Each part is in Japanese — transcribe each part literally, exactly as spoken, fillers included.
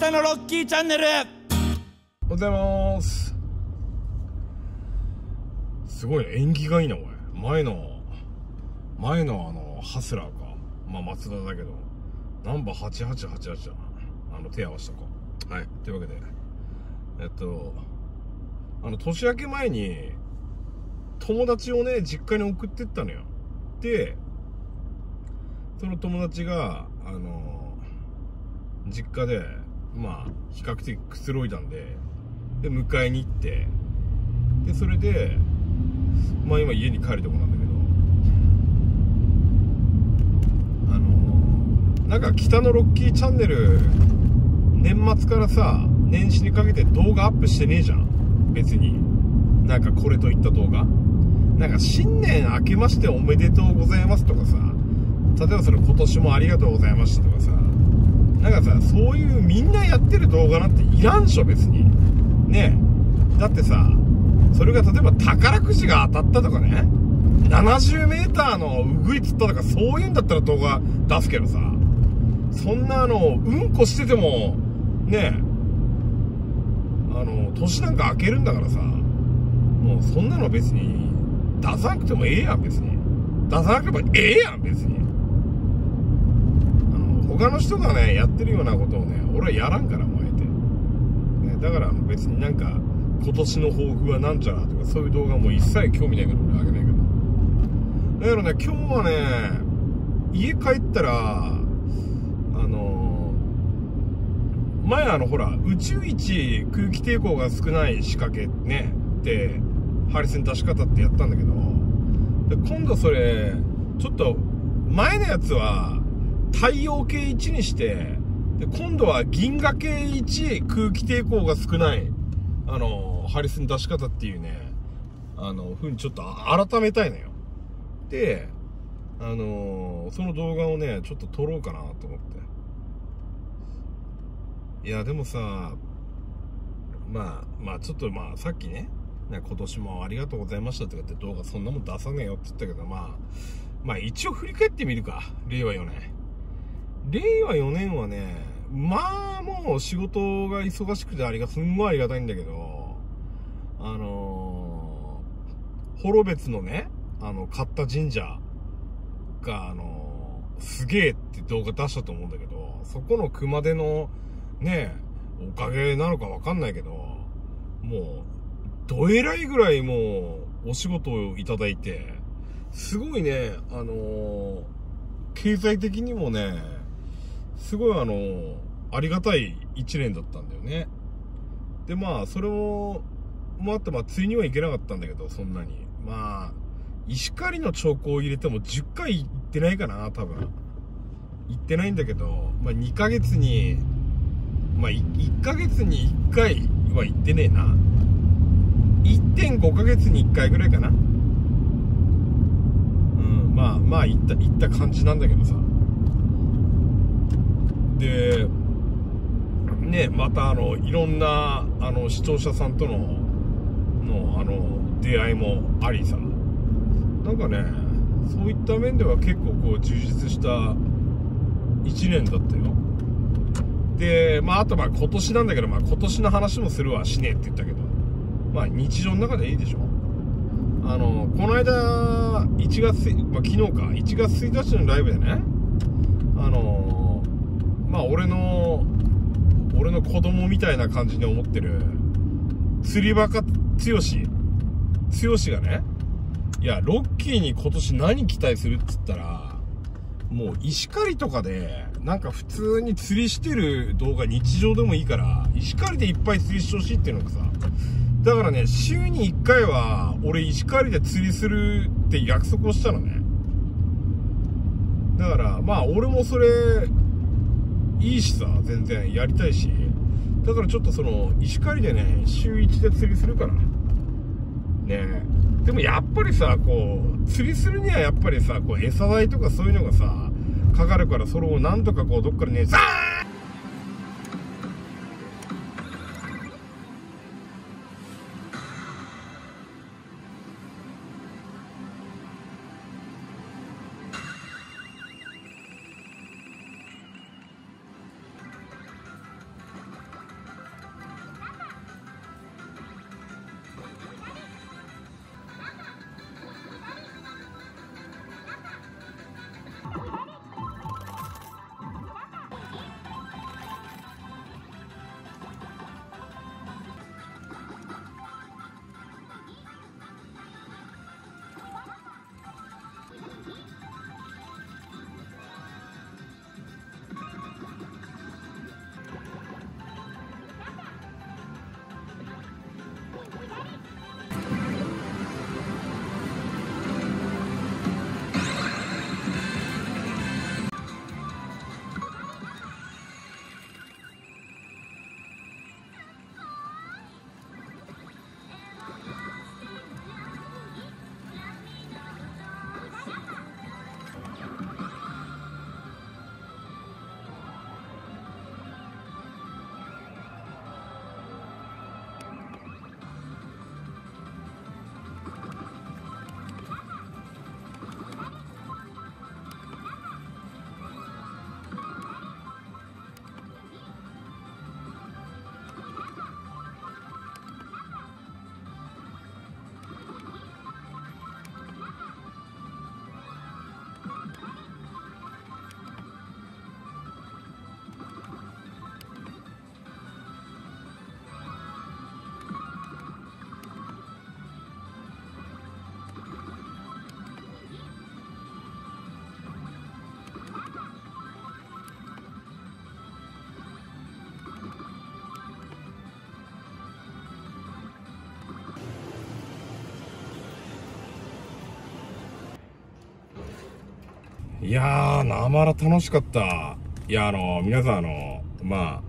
北のロッキーチャンネル。おはようございます。すごいね、縁起がいいなこれ。前の前のあのハスラーか、まあ松田だけどナンバーはちはちはちはちだな。あの手合わせたか。はい、というわけでえっとあの年明け前に友達をね実家に送ってったのよ。でその友達があの実家でまあ比較的くつろいだんで、で迎えに行って、でそれでまあ今家に帰るとこなんだけど、あのー、なんか北のロッキーチャンネル年末からさ年始にかけて動画アップしてねえじゃん別に。なんかこれといった動画、なんか新年明けましておめでとうございますとかさ、例えばそれ今年もありがとうございましたとかさ、なんかさ、そういうみんなやってる動画なんていらんでしょ別にね。えだってさ、それが例えば宝くじが当たったとかね、 ななじゅうメーター のうぐい釣ったとか、そういうんだったら動画出すけどさ、そんなあのうんこしててもね、あの年なんか明けるんだからさ、もうそんなの別に出さなくてもええやん、別に出さなくてもええやん別に。他の人がねやってるようなことをね俺はやらんからもうえて、ね、だから別になんか今年の抱負はなんちゃらとかそういう動画も一切興味ないから俺あげないけど、だからね今日はね家帰ったらあのー、前あのほら宇宙一空気抵抗が少ない仕掛けねってハリセン出し方ってやったんだけど、で今度それちょっと前のやつは太陽系いちにして、で今度は銀河系いち空気抵抗が少ないあのハリスの出し方っていうねあのふうにちょっと改めたいのよ。であのその動画をねちょっと撮ろうかなと思って。いやでもさ、まあまあちょっとまあさっきね今年もありがとうございましたとかって動画そんなもん出さねえよって言ったけど、まあまあ一応振り返ってみるか。れいわよねんれいわよねんはね、まあもう仕事が忙しくてありがすんごいありがたいんだけど、あのー、幌別のねあの買った神社が、あのー、すげえって動画出したと思うんだけど、そこの熊手のねおかげなのかわかんないけど、もうどえらいぐらいもうお仕事をいただいて、すごいねあのー、経済的にもねすごいあのありがたいいちねんだったんだよね。でまあそれももあって、まあついにはいけなかったんだけど、そんなにまあ石狩の兆候を入れてもじゅっかい行ってないかな多分行ってないんだけど、まあにかげつにまあ いっかげつにいっかいは行ってねえな、 いってんごかげつにいっかいぐらいかな。うん、まあまあ行った行った感じなんだけどさ。でね、またあのいろんなあの視聴者さんと の, の, あの出会いもありさ、なんかねそういった面では結構こう充実したいちねんだったよ。でまああとまあ今年なんだけど、まあ、今年の話もするわしねえって言ったけど、まあ日常の中でいいでしょ。あのこの間いちがつ、まあ、昨日かいちがつついたちのライブでね、あのまあ俺の俺の子供みたいな感じに思ってる釣りバカ強し強しがね、いやロッキーに今年何期待するっつったら、もう石狩とかでなんか普通に釣りしてる動画日常でもいいから石狩でいっぱい釣りしてほしいっていうのがさ、だからね週にいっかいは俺石狩で釣りするって約束をしたのね。だからまあ俺もそれいいしさ全然やりたいし、だからちょっとその石狩でねしゅういちで釣りするからね。えでもやっぱりさこう釣りするにはやっぱりさこう餌代とかそういうのがさかかるから、それをなんとかこうどっからねザーッいやー、なまら楽しかった。いや、あの、皆さん、あの、まあ、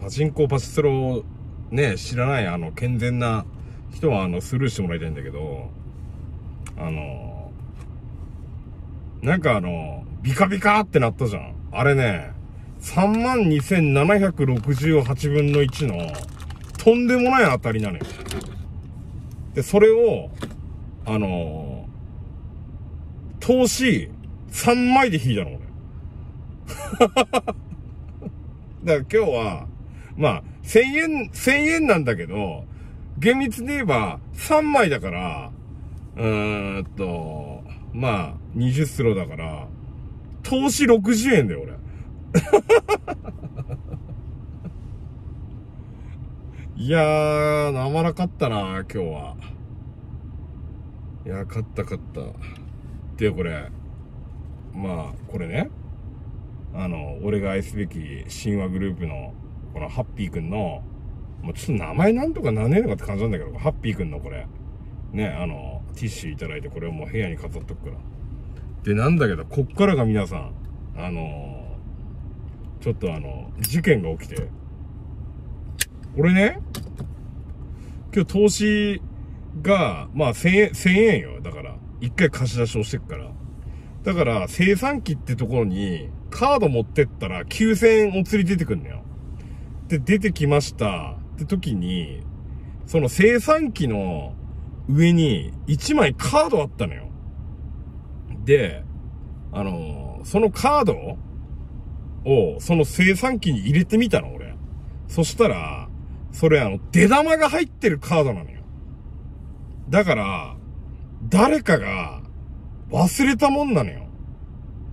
パチンコ、パチスロをね、知らない、あの、健全な人は、あの、スルーしてもらいたいんだけど、あの、なんかあの、ビカビカってなったじゃん。あれね、さんまんにせんななひゃくろくじゅうはちぶんのいちの、とんでもない当たりなのよ。で、それを、あのー、投資さんまいで引いたの、俺。だから今日は、まあ、せんえん、せんえんなんだけど、厳密に言えばさんまいだから、うーんと、まあ、にじゅうスローだから、投資ろくじゅうえんだよ、俺。いやー、なまらかったな、今日は。いやー、勝った勝った。で、これ、まあ、これね、あの、俺が愛すべき神話グループの、このハッピーくんの、もうちょっと名前なんとかなんねえのかって感じなんだけど、ハッピーくんのこれ、ね、あの、ティッシュいただいて、これをもう部屋に飾っとくから。で、なんだけど、こっからが皆さん、あの、ちょっとあの、事件が起きて、俺ね、今日投資が、まあせんえん、せんえんよ。だから、一回貸し出しをしてくから。だから、生産機ってところに、カード持ってったらきゅうせんえんお釣り出てくんのよ。で、出てきました。って時に、その生産機の上にいちまいカードあったのよ。で、あの、そのカードを、その生産機に入れてみたの、俺。そしたら、それあの、出玉が入ってるカードなのよ。だから、誰かが忘れたもんなのよ。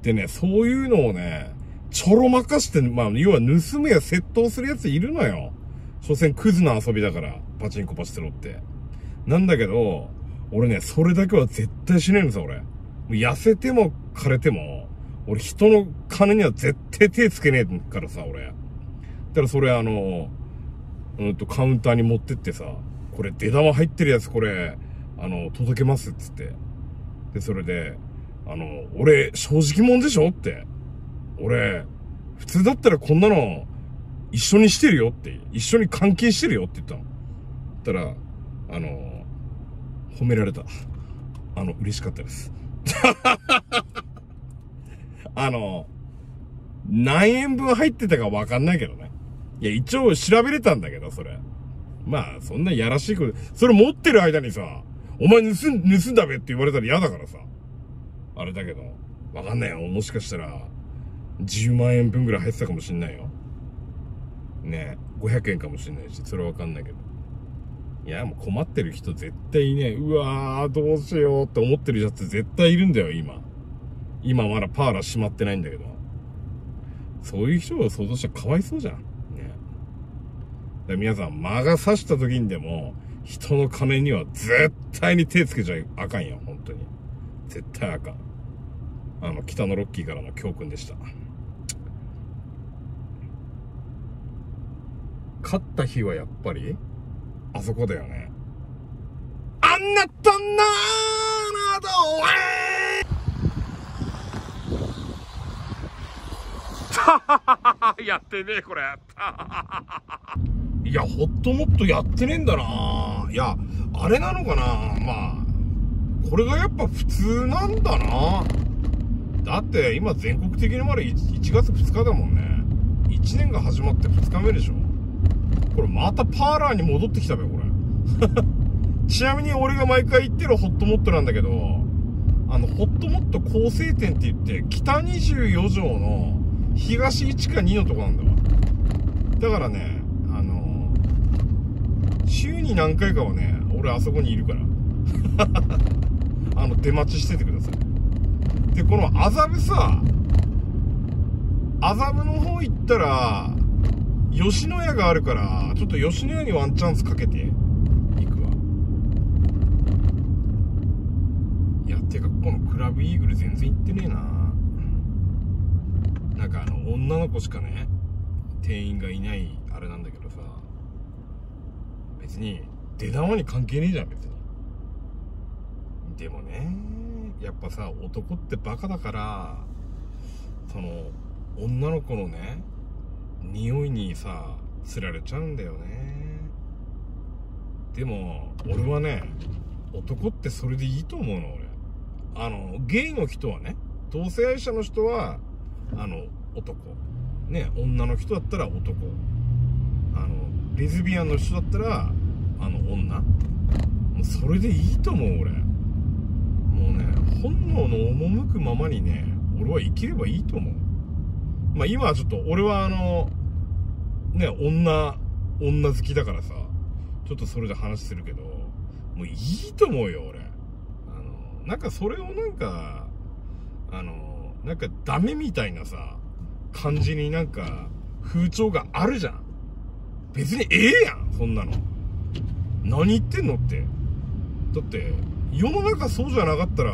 でね、そういうのをね、ちょろまかして、まあ、要は盗むや窃盗するやついるのよ。所詮クズな遊びだから、パチンコパチスロって。なんだけど、俺ね、それだけは絶対しないんですよ、俺。もう痩せても枯れても、俺人の金には絶対手つけねえからさ、俺。だからそれあの、うんと、カウンターに持ってってさ、これ出玉入ってるやつこれ、あの、届けますっつって。で、それで、あの、俺、正直者でしょって。俺、普通だったらこんなの、一緒にしてるよって、一緒に関係してるよって言ったの。たら、あの、褒められた。あの、嬉しかったです。あの、何円分入ってたかわかんないけどね。いや、一応調べれたんだけど、それ。まあ、そんなやらしいこと。それ持ってる間にさ、お前盗ん、盗んだべって言われたら嫌だからさ。あれだけど、わかんないよ。もしかしたら、じゅうまんえんぶんぐらい入ってたかもしんないよ。ねえ、ごひゃくえんかもしんないし、それわかんないけど。いや、もう困ってる人絶対ね、うわー、どうしようって思ってるやつ絶対いるんだよ、今。今まだパーラ閉まってないんだけど。そういう人を想像したらかわいそうじゃん。皆さん、魔が差した時にでも、人の金には絶対に手つけちゃあかんよ、本当に。絶対あかん。あの、北のロッキーからの教訓でした。勝った日はやっぱり、あそこだよね。あんなたなーなどわーやってねえ、これ。いや、ほっともっとやってねえんだな。いや、あれなのかな。まあ、これがやっぱ普通なんだな。だって、今全国的にまだ 1, いちがつふつかだもんね。いちねんが始まってふつかめでしょ。これまたパーラーに戻ってきたべ、これ。ちなみに俺が毎回言ってるほっともっとなんだけど、あの、ほっともっと構成点って言って、北にじゅうよじょうの東いちかにのとこなんだわ。だからね、週に何回かはね、俺あそこにいるから。あの、出待ちしててください。で、この麻布さ、麻布の方行ったら、吉野家があるから、ちょっと吉野家にワンチャンスかけて、行くわ。いや、てか、このクラブイーグル全然行ってねえな。なんかあの、女の子しかね、店員がいない、あれなんだけどさ、別に出玉に関係ねえじゃん、別に。でもね、やっぱさ、男ってバカだから、その女の子のね匂いにさつられちゃうんだよね。でも俺はね、男ってそれでいいと思うの。俺あのゲイの人はね、同性愛者の人はあの男ね、女の人だったら男、あのレズビアンの人だったらあの女、もうそれでいいと思う。俺もうね、本能の赴くままにね、俺は生きればいいと思う。まあ今はちょっと俺はあのね、女女好きだからさ、ちょっとそれで話するけど、もういいと思うよ俺。あのなんかそれをなんかあのなんかダメみたいなさ感じになんか風潮があるじゃん。別にええやんそんなの。何言ってんのって。だって世の中そうじゃなかったら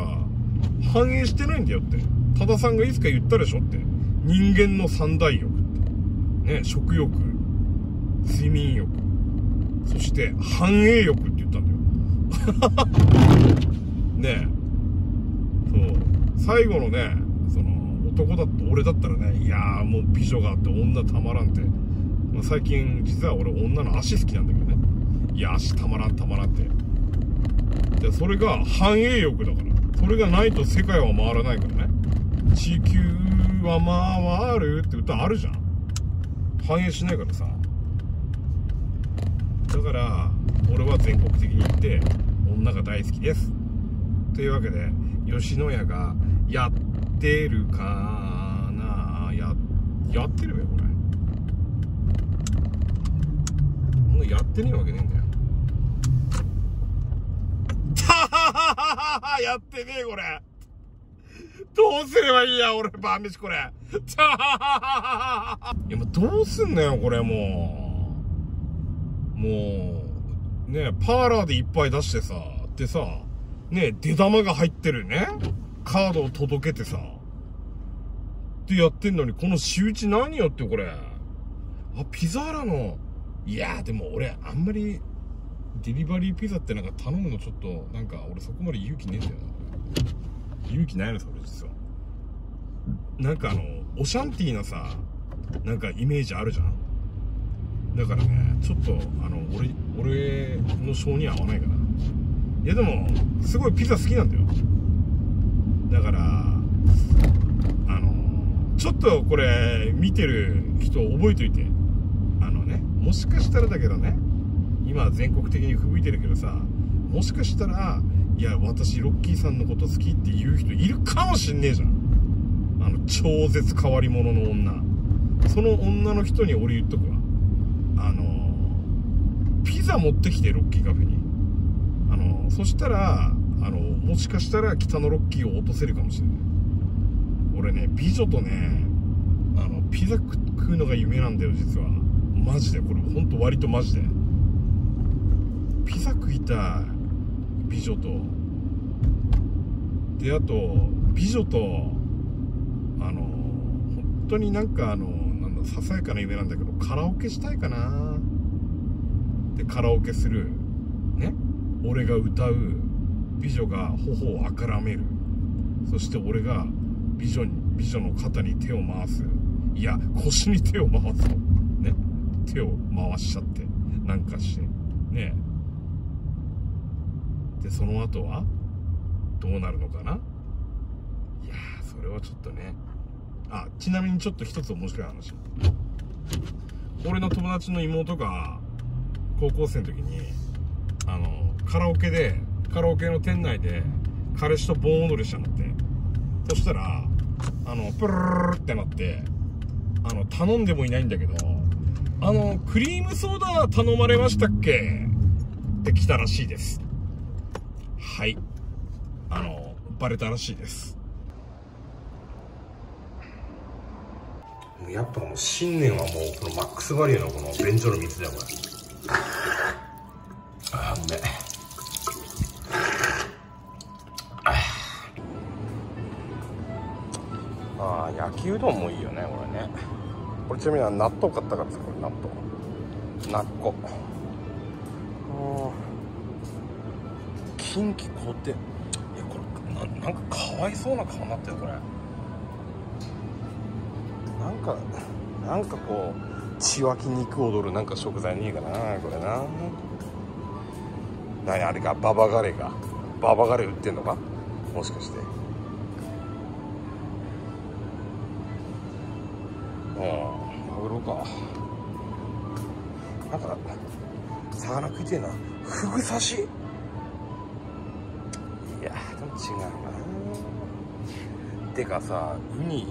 反映してないんだよって多田さんがいつか言ったでしょって。人間の三大欲ってね、食欲、睡眠欲、そして繁栄欲って言ったんだよねえ、そう最後のね、その男だって俺だったらね、いやーもう美女があって女たまらんって、まあ、最近実は俺女の足好きなんだけどね、いや足たまらんたまらんって。でそれが繁栄欲だから、それがないと世界は回らないからね。地球は回るって歌あるじゃん。反映しないからさ。だから俺は全国的に行って女が大好きですというわけで、吉野家がやってるかな、ややってるよこれ。もうやってねえわけねえんだよやってねえこれ。どうすればいいや俺、晩飯これいやもうどうすんのよこれ。もうもうね、パーラーでいっぱい出してさ、でさね、出玉が入ってるねカードを届けてさってやってんのに、この仕打ち何よってこれ。あ、ピザーラの、いやでも俺あんまりデリバリーピザってなんか頼むのちょっとなんか俺そこまで勇気ねえんだよな。勇気ないのそれ実は。なんかあのオシャンティーなさなんかイメージあるじゃん。だからねちょっとあの俺俺の性に合わないかな。いやでもすごいピザ好きなんだよ。だからあのちょっとこれ見てる人覚えといて、あのね、もしかしたらだけどね、今全国的に吹雪いてるけどさ、もしかしたらいや私ロッキーさんのこと好きっていう人いるかもしんねえじゃん。あの超絶変わり者の女、その女の人に俺言っとくわ。あのピザ持ってきてロッキーカフェに、あのそしたらあのもしかしたら北のロッキーを落とせるかもしれない。俺ね美女とねあのピザ食うのが夢なんだよ実は。マジでこれほんと割とマジでピザ食いたい、美女と。であと美女とあの本当になんかあのなんだささやかな夢なんだけど、カラオケしたいかな。でカラオケするね、俺が歌う、美女が頬をあからめる、そして俺が美女に美女の肩に手を回す、いや腰に手を回すね、手を回しちゃってなんかしてね。でその後はどうなるのかな。いやーそれはちょっとね。あ、ちなみにちょっと一つ面白い話、俺の友達の妹が高校生の時にあのカラオケでカラオケの店内で彼氏と盆踊りしたんだって。そしたらあのプルルルってなって、あの頼んでもいないんだけど、あのクリームソーダ頼まれましたっけって来たらしいです。はい、あのバレたらしいです。もうやっぱもう信念はもうこのマックスバリューのこの便所の水だよこれ。あーうめえ。あー焼きうどんもいいよねこれね。これちなみに納豆買ったからです。これ納豆なっこ近畿こうて、いやこれなんかかわいそうな顔になったよこれ。なんかなんかこう血湧き肉踊るなんか食材にいいかなこれな。何あれかババガレーかババガレー売ってんのかもしかして。うんマグロか。なんか魚食いてえな。フグ刺し。いやでも違うな。てかさウニ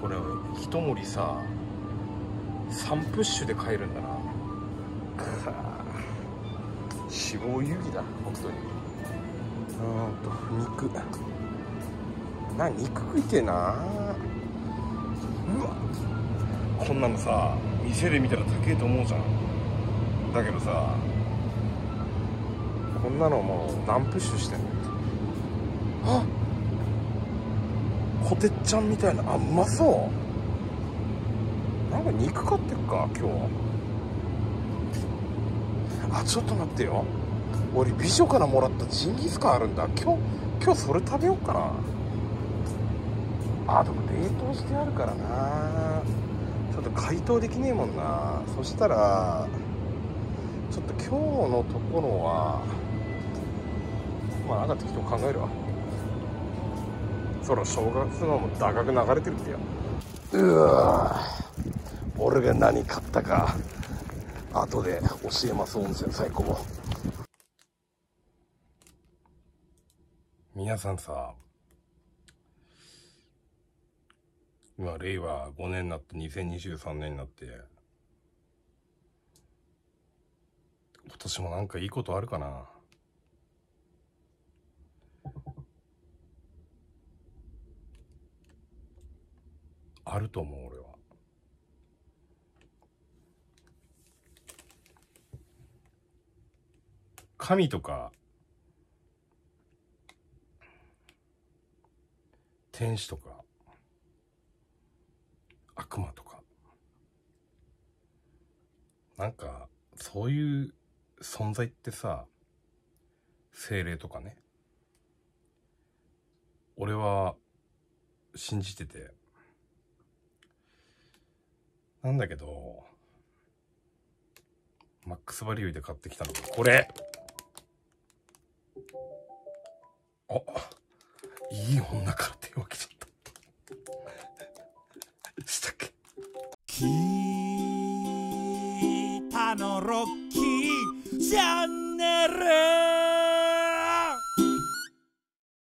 これ一盛りささんプッシュで買えるんだな。死亡遊戯だ本当に。うんと肉な肉食いてえな。うわこんなのさ店で見たら高えと思うじゃん。だけどさこんなのもう何プッシュしてんの。あっこてっちゃんみたいな。あうまそう。なんか肉買ってっか今日。あちょっと待ってよ俺美女からもらったジンギスカンあるんだ。今日今日それ食べようかな。あでも冷凍してあるからなちょっと解凍できねえもんな。そしたらちょっと今日のところはまあなんか適当考えるわ。そろ正月のも打額流れてるってよ。うわ俺が何買ったか後で教えます温泉最高。皆さんさ今令和ごねんになってにせんにじゅうさんねんになって今年もなんかいいことあるかな。あると思う俺は。神とか天使とか悪魔とかなんかそういう存在ってさ精霊とかね俺は信じてて。なんだけどマックスバリューで買ってきたのがこれ。あいい女から手を開けちゃったしたっけ。きーたのロック